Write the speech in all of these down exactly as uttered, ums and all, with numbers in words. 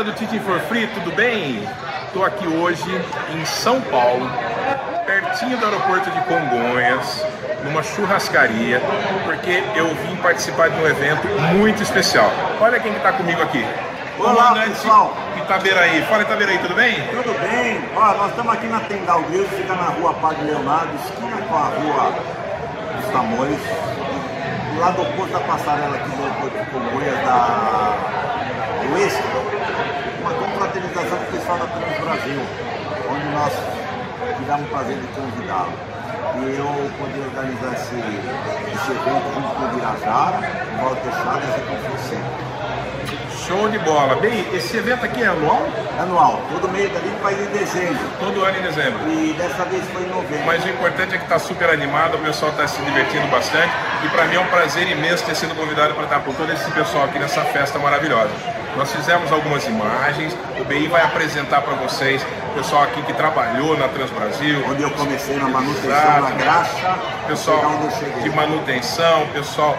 galera do Teaching For Free, tudo bem? Estou aqui hoje em São Paulo, pertinho do aeroporto de Congonhas, numa churrascaria, porque eu vim participar de um evento muito especial. Olha quem está comigo aqui. Olá, pessoal! Itaberaí. Fala, Itaberaí, tudo bem? Tudo bem. Ó, nós estamos aqui na Tendal Grill, fica na rua Padre Leonardo, esquina com a rua dos Tamores, do lado oposto da passarela aqui do aeroporto de Congonhas, da Oeste, uma confraternização do pessoal da Transbrasil, onde nós tivemos o prazer de convidá-lo. E eu poder organizar esse, esse evento junto com o Virajara, o Walter Chagas e com você. Show de bola. Bem, esse evento aqui é anual? Anual. Todo mês ali faz em dezembro. Todo ano em dezembro. E dessa vez foi em novembro. Mas o importante é que está super animado, o pessoal está se divertindo bastante. E para mim é um prazer imenso ter sido convidado para estar com todo esse pessoal aqui nessa festa maravilhosa. Nós fizemos algumas imagens, o B I vai apresentar para vocês o pessoal aqui que trabalhou na Transbrasil. Onde eu comecei na manutenção, exato, na graxa. Pessoal de manutenção, pessoal...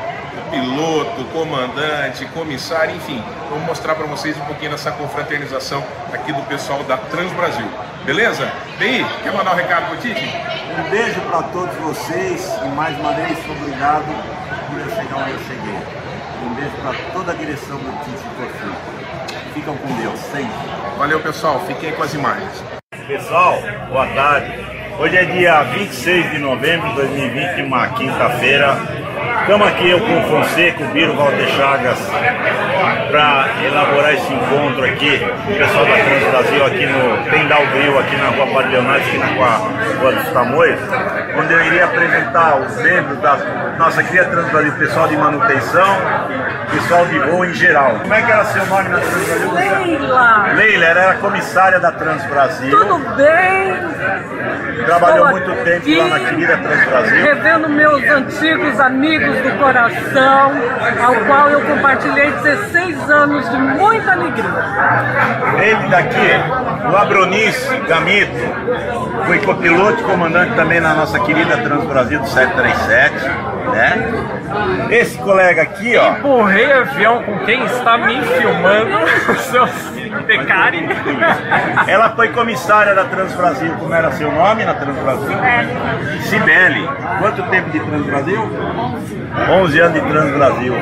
piloto, comandante, comissário, enfim, vamos mostrar para vocês um pouquinho dessa confraternização aqui do pessoal da Transbrasil, beleza? Bem, quer mandar um recado para o Tite? Um beijo para todos vocês e mais uma vez obrigado por eu chegar onde eu cheguei. Um beijo para toda a direção do Tite e do Ficam com Deus, sempre. Valeu, pessoal, fiquem com as imagens. Pessoal, boa tarde. Hoje é dia vinte e seis de novembro de dois mil e vinte, uma quinta-feira. Estamos aqui eu com o Fonseca, o Biro, o Walter Chagas, para elaborar esse encontro aqui, o pessoal da Transbrasil aqui no Tendal Grill, aqui na rua Padre Leonardo, aqui na rua dos Tamoios, onde eu iria apresentar os membros da nossa querida Transbrasil, pessoal de manutenção, pessoal de voo em geral. Como é que era seu nome na Transbrasil? Leila! Leila, ela era comissária da Transbrasil. Tudo bem? Trabalhou Boa muito tempo aqui, lá na querida Transbrasil. Revendo meus antigos amigos do coração, ao qual eu compartilhei dezesseis anos de muita alegria. Ele daqui, o Abronice Gamito, foi copiloto e comandante também na nossa querida Transbrasil do sete três sete, né? Esse colega aqui, ó... Empurrei avião com quem está me filmando, seus becari. Ela foi comissária da Transbrasil, como era seu nome na Transbrasil? Cibele. Quanto tempo de Transbrasil? onze anos de Transbrasil.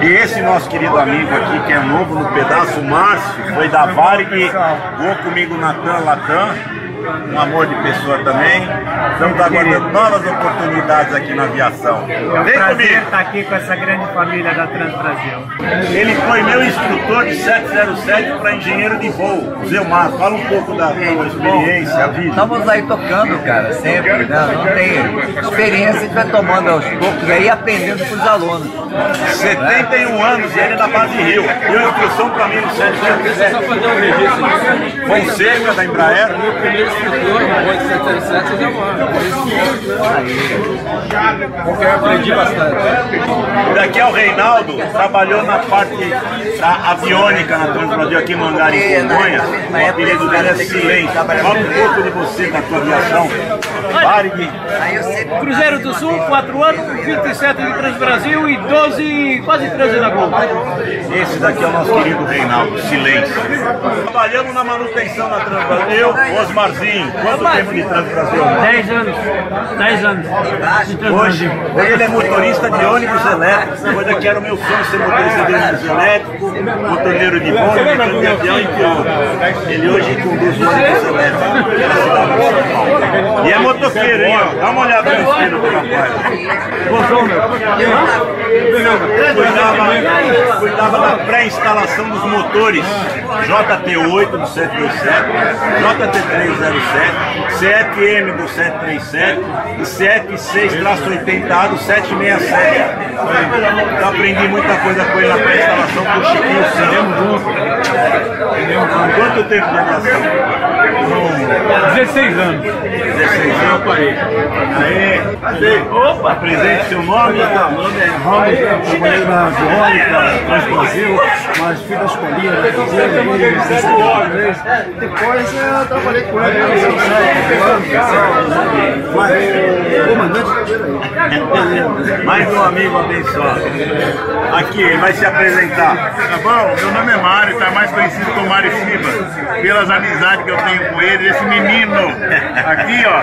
E esse nosso querido amigo aqui, que é novo no pedaço, o Márcio, foi da Varig, voou comigo na LAN Latam, um amor de pessoa também. Estamos aguardando novas oportunidades aqui na aviação. É um Vem prazer comigo. Estar aqui com essa grande família da Transbrasil. Ele foi meu instrutor de sete zero sete para engenheiro de voo. Zé Marcos, fala um pouco da sua experiência, a vida. Estamos aí tocando, cara, sempre, né? Não tem experiência, a gente vai tomando aos poucos aí, aprendendo com os alunos. setenta e um anos, ele é da base de Rio. Deu a instrução para mim no sete zero sete. Fonseca, da Embraer. Instrutor no Boeing sete zero sete é Diamante, porque eu aprendi bastante. Daqui é o Reinaldo, trabalhou na parte da aviônica na Transbrasil aqui em Mangari, em Congonhas. O apelido dela é Silêncio. Fala um pouco de você, da tua aviação. Varig. Cruzeiro do Sul, quatro anos, vinte e sete de Transbrasil e doze, quase treze na Globo. Esse daqui é o nosso querido Reinaldo, Silêncio. Trabalhamos na manutenção da Transbrasil, Osmar Zins. Quanto tempo de Transbrasil? dez anos. dez anos. Hoje, hoje ele é motorista de ônibus elétricos. Hoje aqui era o meu sonho ser motorista de ônibus elétricos, motorneiro de bonde, motorneiro de avião e piloto. Ele hoje conduz ônibus elétricos. E é motoqueiro, hein? Dá uma olhada no filho do rapaz. Gostou, meu? Cuidava, cuidava da pré-instalação dos motores J T oito do sete dois sete, J T três zero sete, C F M do sete três sete e C F seis oitenta do sete seis sete. Eu aprendi muita coisa com ele na pré-instalação com o Chiquinho Santos. Quanto tempo de aviação? dezesseis anos. Recepção aparelho. Aê! Opa! Presente, seu nome? Meu nome é Ramos, trabalhei na Avianca, Transbrasil, nas filas colinas, na Cibele. Depois eu trabalhei com ele na Oceanair, mas comandante da Itaberaí. Mais um amigo abençoado. Aqui, ele vai se apresentar. Tá bom? Meu nome é Mário, tá mais conhecido como Mário Shiba, pelas amizades que eu tenho com ele, esse menino. Aqui, ó,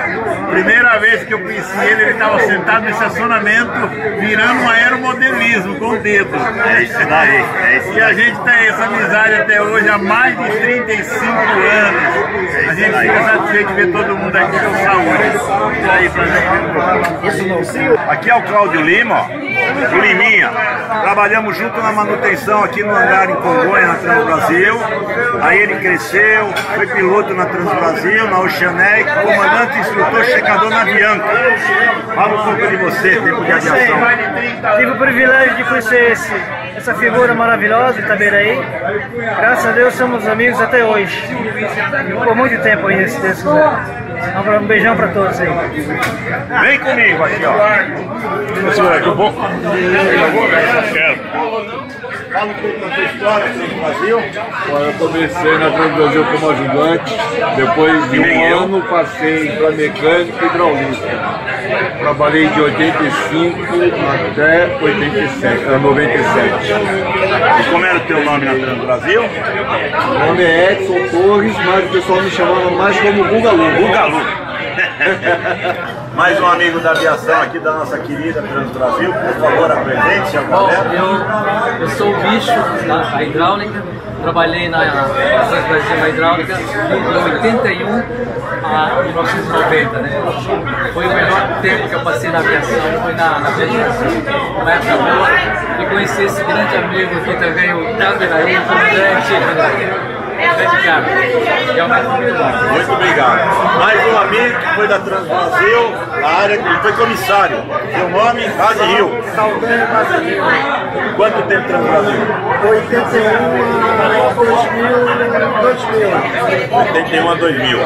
primeira vez que eu conheci ele, ele estava sentado no estacionamento, virando um aeromodelismo com o dedo. É isso daí. É isso. E a gente tem essa amizade até hoje há mais de trinta e cinco anos. É, a gente fica satisfeito de ver todo mundo aqui com saúde. E aí, pra gente. Aqui é o Cláudio Lima, ó, o Liminha. Trabalhamos junto na manutenção aqui no hangar em Congonha, na Transbrasil. Aí ele cresceu, foi piloto na Transbrasil, na Oceanair, comandante, instrutor, checador na Avianca. Fala um pouco de você, tempo de aviação. Tive o privilégio de conhecer esse, essa figura maravilhosa, Itaberaí. Graças a Deus somos amigos até hoje. Por muito tempo ainda, se Deus quiser. Um beijão pra todos aí. Vem comigo aqui, ó. Você vai, que eu vou. Fala um pouco da sua história do Brasil. Eu comecei na Transbrasil como ajudante, depois de um ano passei para mecânico e hidráulica. Trabalhei de oitenta e cinco até oitenta e sete, noventa e sete. E como era o teu nome na Transbrasil? Meu nome é Edson Torres, mas o pessoal me chamava mais como Bugalu. Bugalu. Mais um amigo da aviação aqui da nossa querida Transbrasil, por favor, apresente-se a galera. Bom, eu, eu sou o bicho da hidráulica, trabalhei na Transbrasil na hidráulica de oitenta e um a mil novecentos e noventa, né? Foi o melhor tempo que eu passei na aviação, foi na, na aviação, uma época boa, e conheci esse grande amigo aqui também, o Itaberaí, o comandante. Muito obrigado. Mais um amigo que foi da Transbrasil, da área que foi comissário. Seu nome? Razi Rio. Saldanha Brasil. Quanto tempo Transbrasil? oitenta e um a dois mil. oitenta e um a dois mil.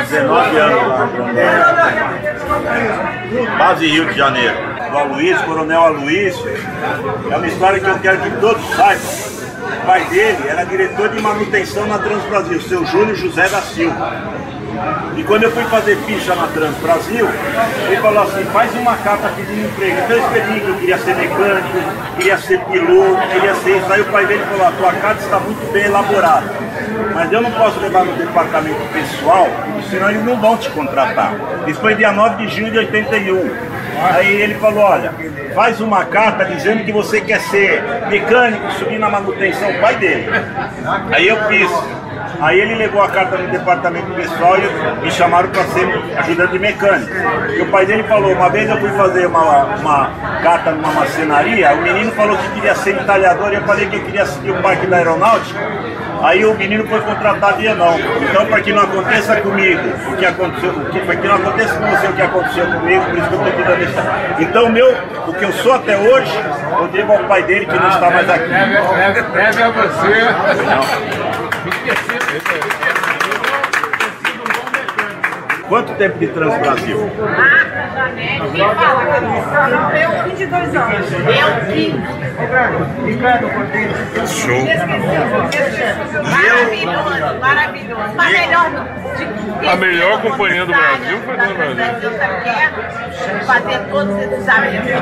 dezenove anos lá. Razi Rio de Janeiro. O Aloísio, Coronel Aloísio. É uma história que eu quero que todos saibam. O pai dele era diretor de manutenção na Transbrasil, seu Júlio José da Silva. E quando eu fui fazer ficha na Transbrasil, ele falou assim, faz uma carta pedindo emprego. Então eu escrevi que eu queria ser mecânico, queria ser piloto, queria ser isso. Aí o pai dele falou, a tua carta está muito bem elaborada, mas eu não posso levar no departamento pessoal, senão eles não vão te contratar. Isso foi dia nove de junho de oitenta e um. Aí ele falou, olha, faz uma carta dizendo que você quer ser mecânico, subir na manutenção, pai dele. Aí eu fiz. Aí ele levou a carta no departamento pessoal e me chamaram para ser ajudante mecânico. E o pai dele falou, uma vez eu fui fazer uma, uma carta numa marcenaria, o menino falou que queria ser entalhador e eu falei que eu queria seguir o parque da aeronáutica. Aí o menino foi contratado e eu não. Então, para que não aconteça comigo o que aconteceu, para que não aconteça com você o que aconteceu comigo, por isso que eu estou tentando deixar. Então, meu, o que eu sou até hoje, eu devo ao pai dele que não está mais aqui. Deve a você. Quanto tempo de Transbrasil? Eu, vinte e dois anos. Eu, quinze. Show. Maravilhoso, maravilhoso. Mas melhor não. A melhor companhia do Brasil foi do Brasil. Eu fazer todos esses amigos.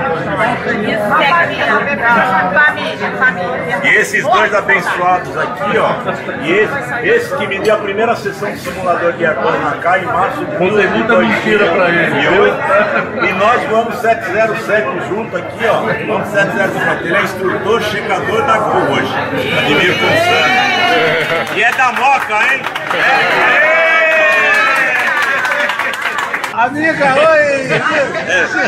Família, família. E esses dois abençoados aqui, ó. E esse, esse que me deu a primeira sessão de simulador de avião na C A I em março de dois mil e dois. E nós vamos sete zero sete junto aqui, ó. Vamos sete zero sete. Ele é instrutor, checador da Gol hoje. Admiro como sangue. E é da Moca, hein? É, é. Amiga, oi! É,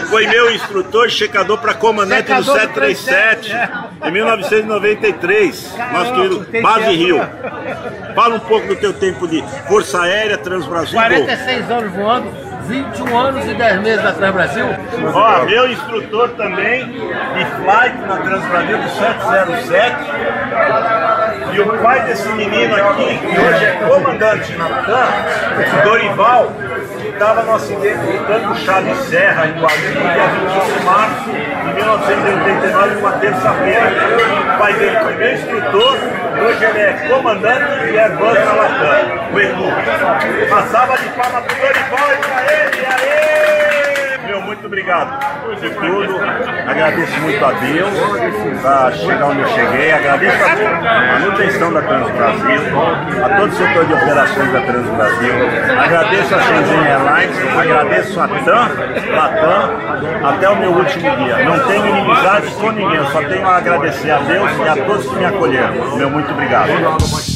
foi meu instrutor, checador para comandante checador do sete três sete, é. Em mil novecentos e noventa e três, caramba, nosso querido Base Rio. Fala um pouco do teu tempo de Força Aérea, Transbrasil. quarenta e seis anos voando, vinte e um anos e dez meses na Transbrasil. Ó, meu instrutor também de flight na Transbrasil do sete zero sete. E o pai desse menino aqui, que hoje é comandante na T A M, Dorival, oitava nós inventamos Chá de Serra em Guarulhos, dia vinte e um de março de mil novecentos e oitenta e nove, uma terça-feira. Vai ter o primeiro instrutor, hoje ele é comandante e é banca Latam, o Edu. Passava de palma para o Dorival e para ele, aê! Meu, muito obrigado por tudo, agradeço muito a Deus para chegar onde eu cheguei, agradeço a manutenção da Transbrasil, a todo o setor de operações da Transbrasil, agradeço a Shenzhen Airlines, agradeço a TAM, Latam, até o meu último dia. Não tenho inimizade com ninguém, só tenho a agradecer a Deus e a todos que me acolheram. Meu, muito obrigado.